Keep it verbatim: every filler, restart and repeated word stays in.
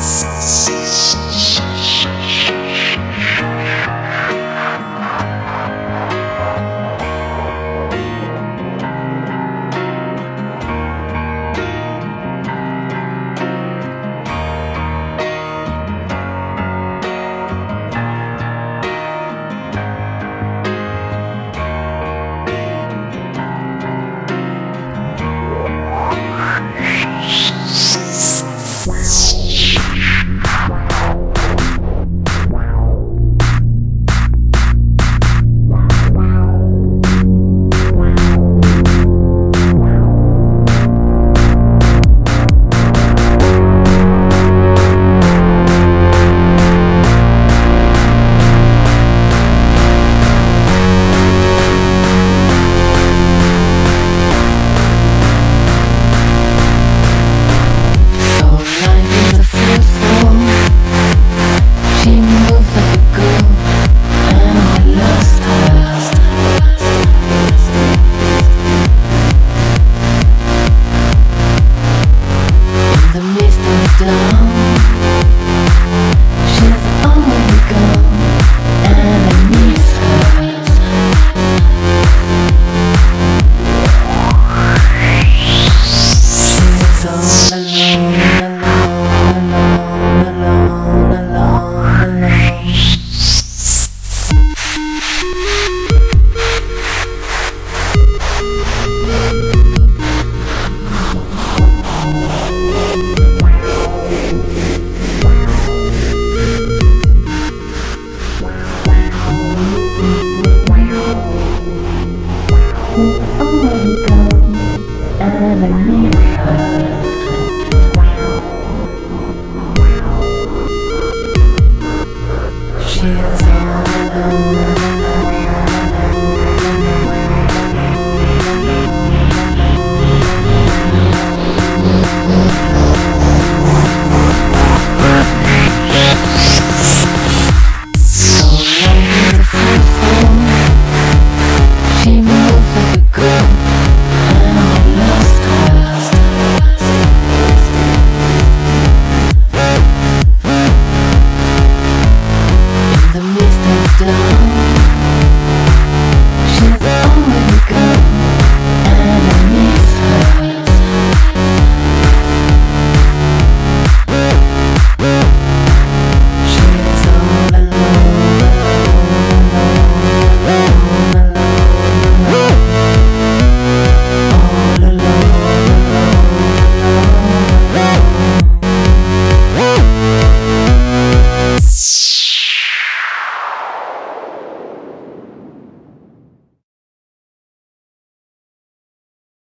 She's all alone.